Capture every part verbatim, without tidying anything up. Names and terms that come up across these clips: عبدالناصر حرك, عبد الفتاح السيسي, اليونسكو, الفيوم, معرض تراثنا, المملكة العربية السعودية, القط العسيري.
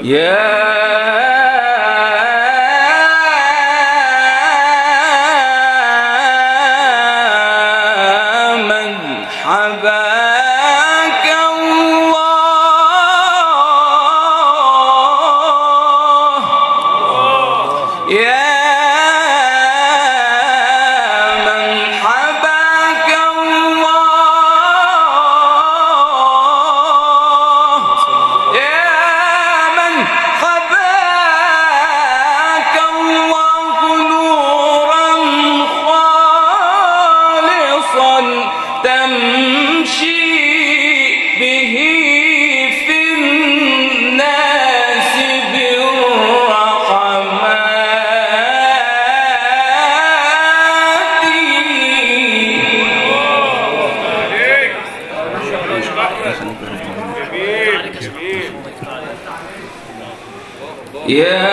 يا يا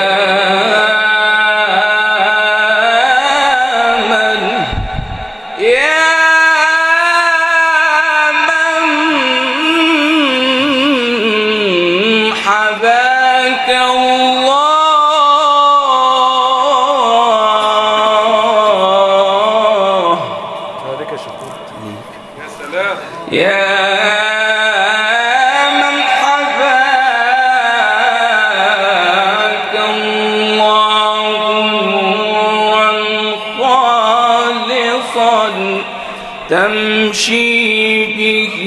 تمشي به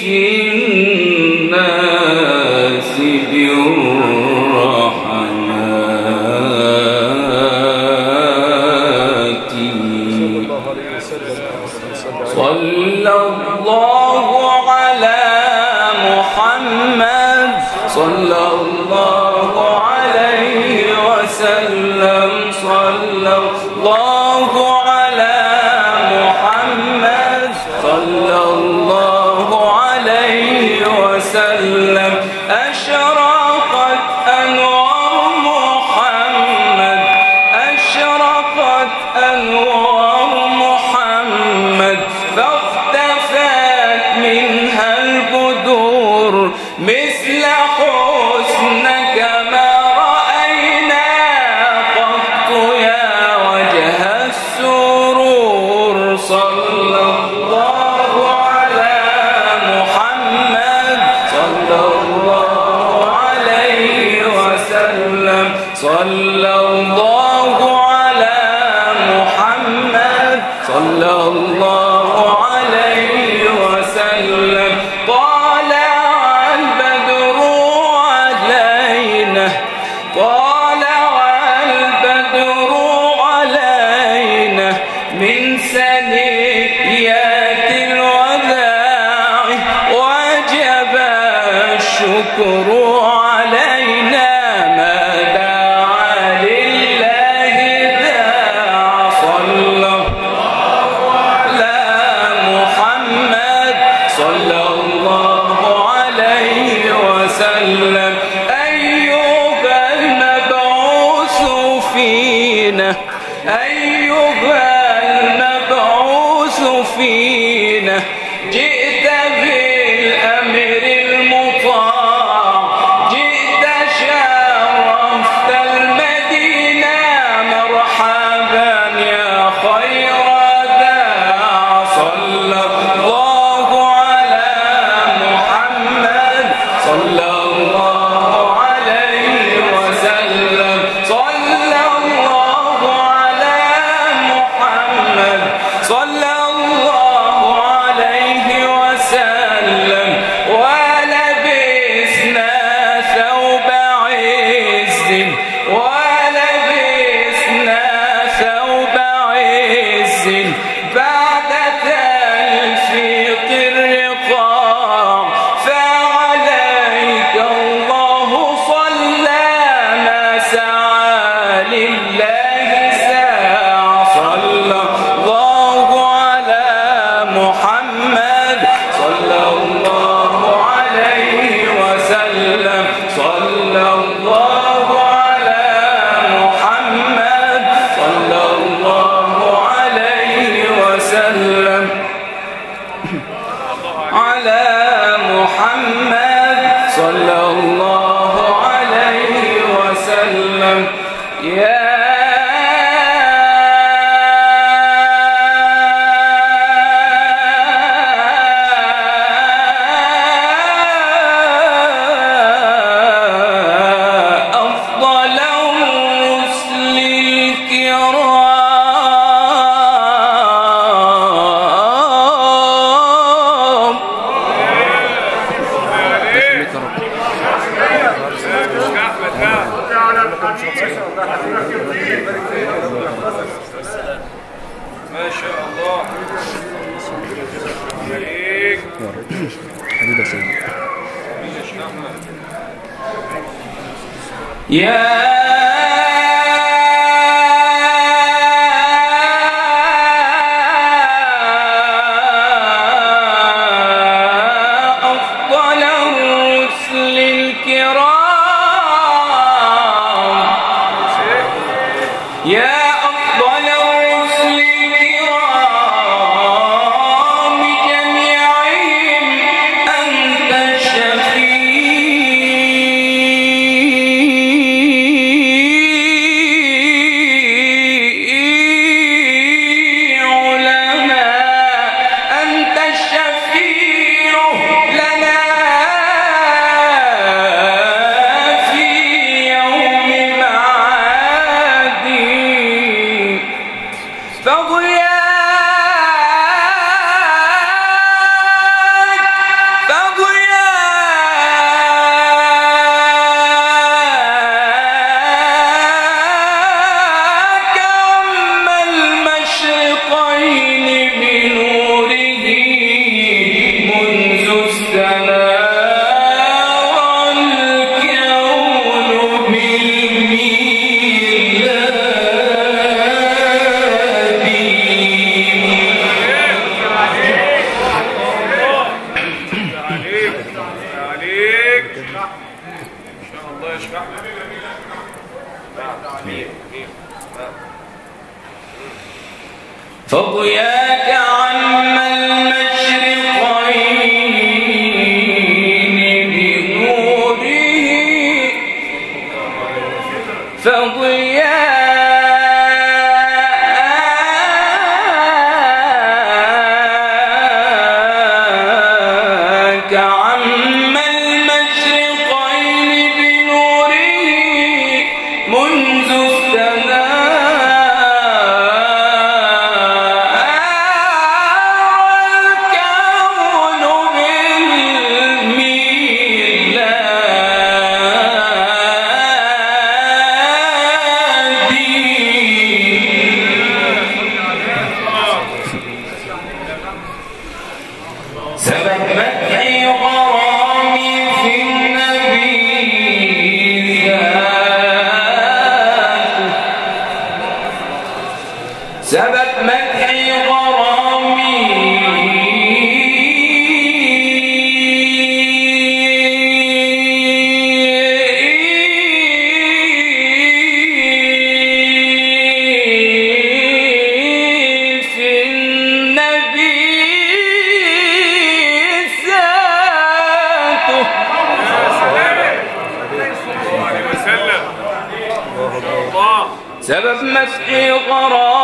في الناس بالرحمات صلى الله على محمد صلى الله عليه وسلم صلى الله على صلى الله عليه وسلم أشرقت أنوار محمد أشرقت أنوار محمد فاختفت منها البدور مثل حسنك ما رأينا قط يا وجه السرور صلى الله صلى الله على محمد صلى الله عليه وسلم طلع البدر علينا طلع البدر علينا من ثنيات الوداع وجب الشكر علينا أيها المبعوث فينا جئت بالأمر المطاع جئت شرفت المدينة مرحبا يا خير داع صلى الله على محمد صلى الله عليه وسلم صلى صلى الله عليه وسلم ولبسنا ثوب عز ولبسنا ثوب عز بعد تلفيق الرقاع فعليك الله صلى ما سعى لله ساعة صلى محمد صلى الله عليه وسلم صلى الله على محمد صلى الله عليه وسلم على محمد صلى الله عليه وسلم يا ما شاء الله عليك حبيبي سيدي يا سبب مسح غرام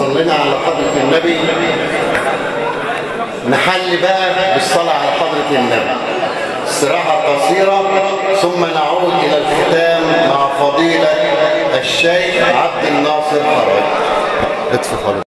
صلينا على حضرة النبي. نحل بقى بالصلاة على حضرة النبي استراحة قصيرة ثم نعود إلى الختام مع فضيلة الشيخ عبد الناصر حرك.